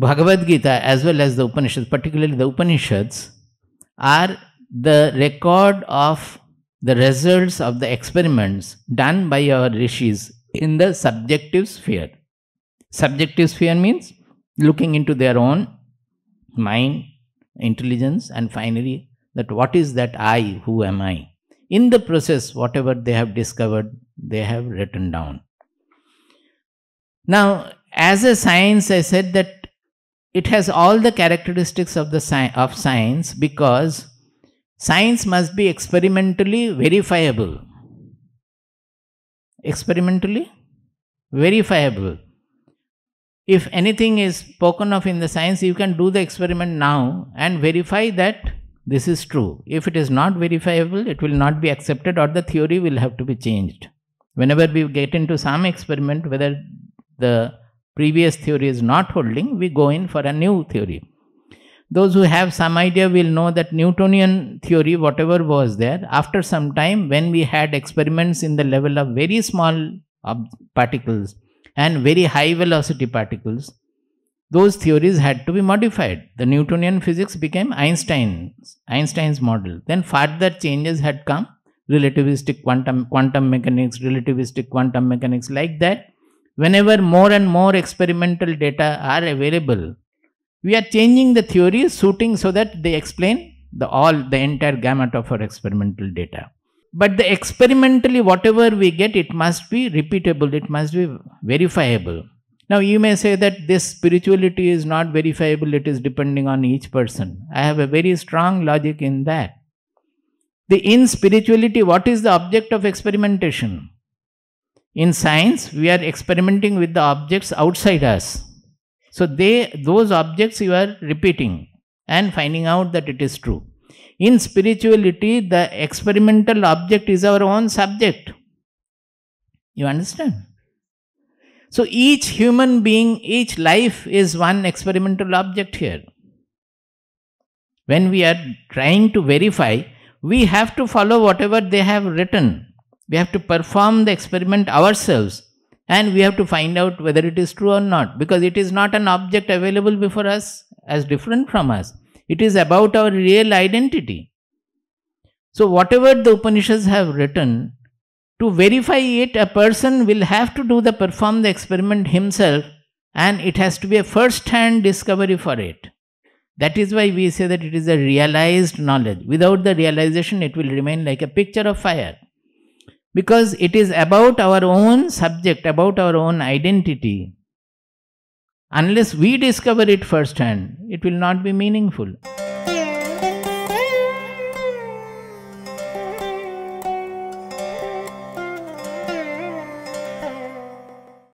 Bhagavad Gita as well as the Upanishads, particularly the Upanishads, are the record of the results of the experiments done by our rishis in the subjective sphere. Subjective sphere means looking into their own mind, intelligence, and finally that what is that I, who am I? In the process, whatever they have discovered, they have written down. Now, as a science, I said that it has all the characteristics of science because science must be experimentally verifiable. Experimentally verifiable. If anything is spoken of in the science, you can do the experiment now and verify that this is true. If it is not verifiable, it will not be accepted or the theory will have to be changed. Whenever we get into some experiment, whether the previous theory is not holding, we go in for a new theory. Those who have some idea will know that Newtonian theory, whatever was there, after some time when we had experiments in the level of very small particles, and very high velocity particles, those theories had to be modified. The Newtonian physics became Einstein's model. Then further changes had come, relativistic quantum mechanics, like that. Whenever more and more experimental data are available, we are changing the theories, suiting so that they explain the entire gamut of our experimental data. But the experimentally, whatever we get, it must be repeatable, it must be verifiable. Now, you may say that this spirituality is not verifiable, it is depending on each person. I have a very strong logic in that. In spirituality, what is the object of experimentation? In science, we are experimenting with the objects outside us. So, those objects you are repeating and finding out that it is true. In spirituality, the experimental object is our own subject. You understand? So each human being, each life is one experimental object here. When we are trying to verify, we have to follow whatever they have written. We have to perform the experiment ourselves and we have to find out whether it is true or not, because it is not an object available before us as different from us. It is about our real identity. So whatever the Upanishads have written, to verify it, a person will have to perform the experiment himself, and it has to be a first-hand discovery for it. That is why we say that it is a realized knowledge. Without the realization, it will remain like a picture of fire. Because it is about our own subject, about our own identity. Unless we discover it firsthand, it will not be meaningful.